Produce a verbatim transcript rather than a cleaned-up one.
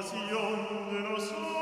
pasión de nosotros.